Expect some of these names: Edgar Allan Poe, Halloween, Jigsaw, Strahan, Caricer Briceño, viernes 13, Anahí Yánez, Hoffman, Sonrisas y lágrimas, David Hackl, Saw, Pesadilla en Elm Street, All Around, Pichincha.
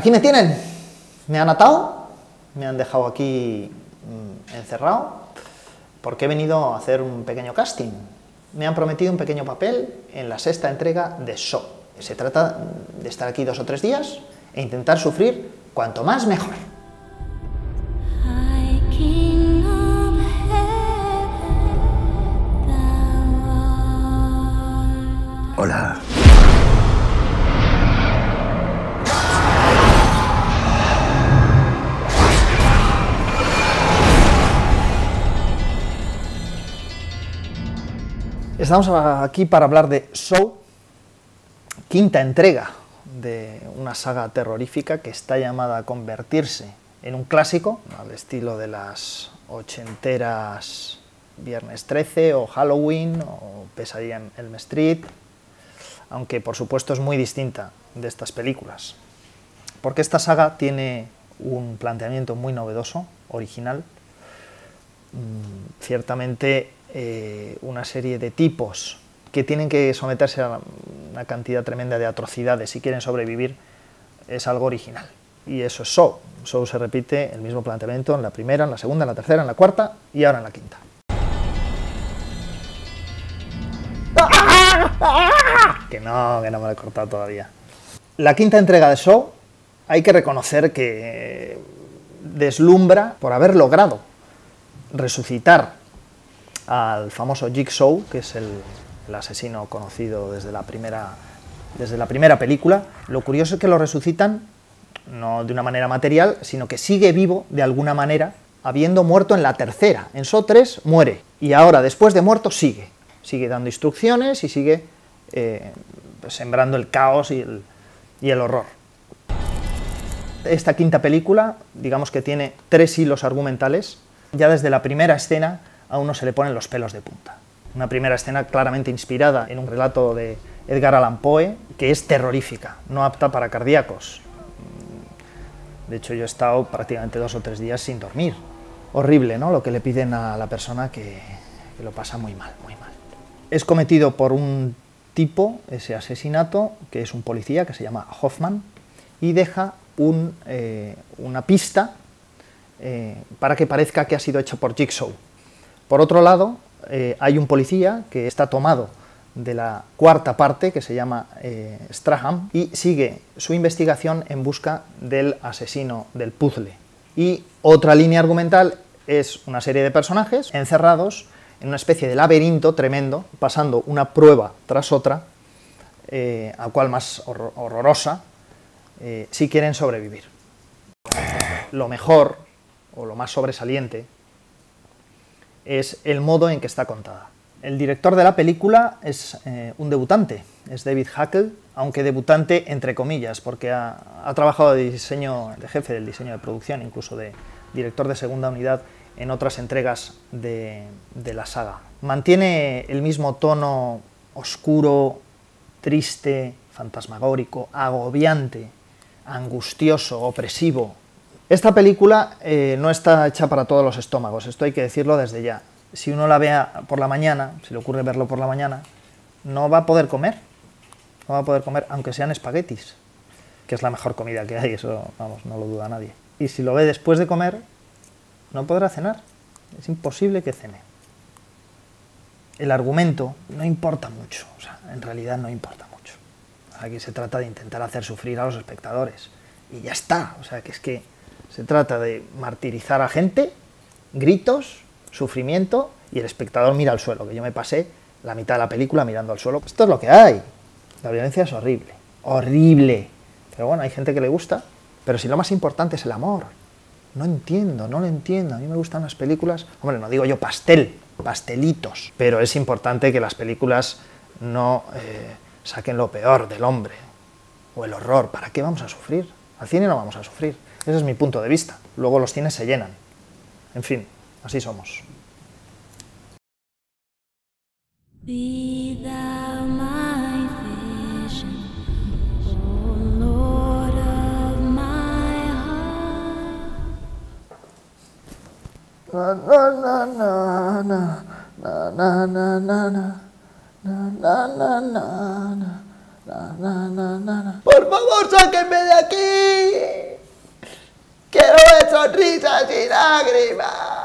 Aquí me tienen, me han atado, me han dejado aquí encerrado, porque he venido a hacer un pequeño casting. Me han prometido un pequeño papel en la 6ª entrega de Saw. Se trata de estar aquí 2 o 3 días e intentar sufrir cuanto más mejor. Hola. Estamos aquí para hablar de Saw, 5ª entrega de una saga terrorífica que está llamada a convertirse en un clásico, al estilo de las ochenteras Viernes 13 o Halloween o Pesadilla en Elm Street, aunque por supuesto es muy distinta de estas películas, porque esta saga tiene un planteamiento muy novedoso, original, ciertamente una serie de tipos que tienen que someterse a una cantidad tremenda de atrocidades si quieren sobrevivir, es algo original. Y eso es Saw. Saw se repite el mismo planteamiento en la primera, en la segunda, en la tercera, en la cuarta y ahora en la 5ª. Que no me lo he cortado todavía. La 5ª entrega de Saw hay que reconocer que deslumbra por haber logrado resucitar al famoso Jigsaw, que es el asesino conocido desde la primera película. Lo curioso es que lo resucitan no de una manera material, sino que sigue vivo de alguna manera, habiendo muerto en la 3ª. En Saw 3 muere, y ahora después de muerto sigue dando instrucciones y sigue sembrando el caos y el horror. Esta 5ª película, digamos que tiene 3 hilos argumentales. Ya desde la primera escena a uno se le ponen los pelos de punta. Una primera escena claramente inspirada en un relato de Edgar Allan Poe, que es terrorífica, no apta para cardíacos. De hecho, yo he estado prácticamente 2 o 3 días sin dormir. Horrible, ¿no?, lo que le piden a la persona que lo pasa muy mal, muy mal. Es cometido por un tipo, ese asesinato, que es un policía que se llama Hoffman, y deja una pista para que parezca que ha sido hecho por Jigsaw. Por otro lado, hay un policía que está tomado de la 4ª parte, que se llama Strahan, y sigue su investigación en busca del asesino del puzzle. Y otra línea argumental es una serie de personajes encerrados en una especie de laberinto tremendo, pasando una prueba tras otra, a cual más horrorosa, si quieren sobrevivir. Lo mejor, o lo más sobresaliente, es el modo en que está contada. El director de la película es un debutante, es David Hackl, aunque debutante entre comillas, porque ha trabajado de jefe del diseño de producción, incluso de director de segunda unidad en otras entregas de la saga. Mantiene el mismo tono oscuro, triste, fantasmagórico, agobiante, angustioso, opresivo. Esta película no está hecha para todos los estómagos, esto hay que decirlo desde ya. Si uno la vea por la mañana, si le ocurre verlo por la mañana, no va a poder comer, no va a poder comer, aunque sean espaguetis, que es la mejor comida que hay, eso vamos, no lo duda nadie. Y si lo ve después de comer, no podrá cenar, es imposible que cene. El argumento no importa mucho, o sea, en realidad no importa mucho. Aquí se trata de intentar hacer sufrir a los espectadores, y ya está, o sea, que es que se trata de martirizar a gente, gritos, sufrimiento, y el espectador mira al suelo, que yo me pasé la mitad de la película mirando al suelo. Esto es lo que hay. La violencia es horrible, horrible. Pero bueno, hay gente que le gusta, pero si lo más importante es el amor. No entiendo, no lo entiendo. A mí me gustan las películas, hombre, no digo yo pastel, pastelitos, pero es importante que las películas no saquen lo peor del hombre o el horror. ¿Para qué vamos a sufrir? Al cine no vamos a sufrir. Ese es mi punto de vista. Luego los cines se llenan. En fin, así somos. Por favor, sáquenme de aquí. Quiero ver sonrisas y lágrimas.